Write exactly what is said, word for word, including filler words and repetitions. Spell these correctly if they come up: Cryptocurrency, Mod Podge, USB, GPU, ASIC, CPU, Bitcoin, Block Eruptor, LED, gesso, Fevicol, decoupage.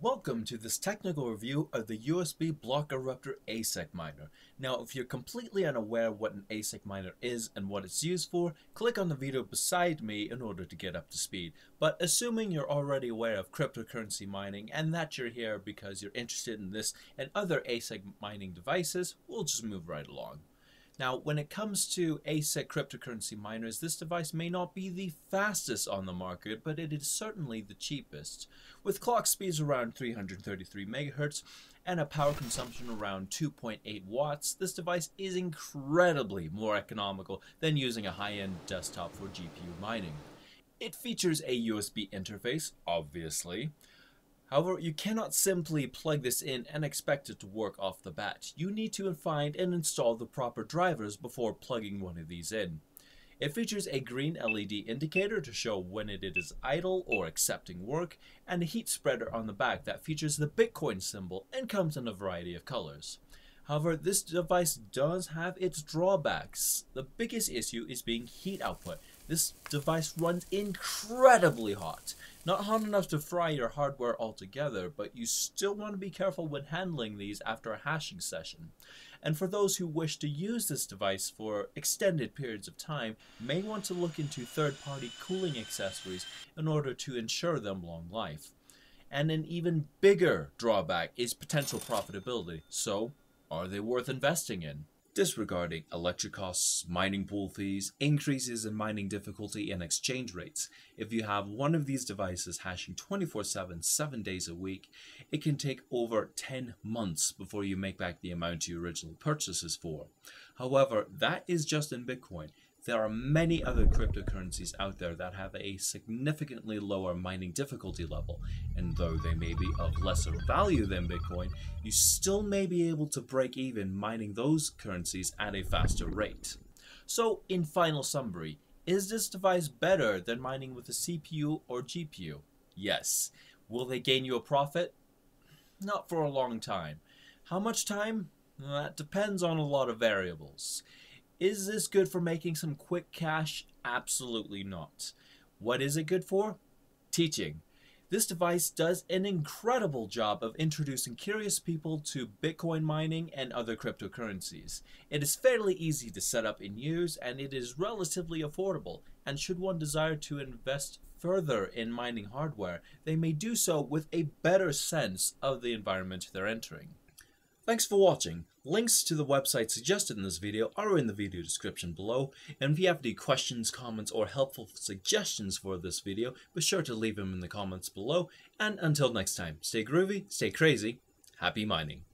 Welcome to this technical review of the U S B Block Eruptor A S I C miner. Now, if you're completely unaware of what an A S I C miner is and what it's used for, click on the video beside me in order to get up to speed. But assuming you're already aware of cryptocurrency mining and that you're here because you're interested in this and other A S I C mining devices, we'll just move right along. Now, when it comes to A S I C cryptocurrency miners, this device may not be the fastest on the market, but it is certainly the cheapest. With clock speeds around three hundred thirty-three megahertz and a power consumption around two point eight watts, this device is incredibly more economical than using a high-end desktop for G P U mining. It features a U S B interface, obviously. However, you cannot simply plug this in and expect it to work off the bat. You need to find and install the proper drivers before plugging one of these in. It features a green L E D indicator to show when it is idle or accepting work, and a heat spreader on the back that features the Bitcoin symbol and comes in a variety of colors. However, this device does have its drawbacks. The biggest issue is being heat output. This device runs incredibly hot. Not hot enough to fry your hardware altogether, but you still want to be careful when handling these after a hashing session. And for those who wish to use this device for extended periods of time, may want to look into third-party cooling accessories in order to ensure them long life. And an even bigger drawback is potential profitability. So, are they worth investing in? Disregarding electric costs, mining pool fees, increases in mining difficulty, and exchange rates. If you have one of these devices hashing twenty-four seven, seven days a week, it can take over ten months before you make back the amount you originally purchased this for. However, that is just in Bitcoin. There are many other cryptocurrencies out there that have a significantly lower mining difficulty level, and though they may be of lesser value than Bitcoin, you still may be able to break even mining those currencies at a faster rate. So, in final summary, is this device better than mining with a C P U or G P U? Yes. Will they gain you a profit? Not for a long time. How much time? That depends on a lot of variables. Is this good for making some quick cash? Absolutely not. What is it good for? Teaching. This device does an incredible job of introducing curious people to Bitcoin mining and other cryptocurrencies. It is fairly easy to set up and use, and it is relatively affordable. And should one desire to invest further in mining hardware, they may do so with a better sense of the environment they're entering. Thanks for watching. Links to the website suggested in this video are in the video description below, and if you have any questions, comments, or helpful suggestions for this video, be sure to leave them in the comments below, and until next time, stay groovy, stay crazy, happy mining.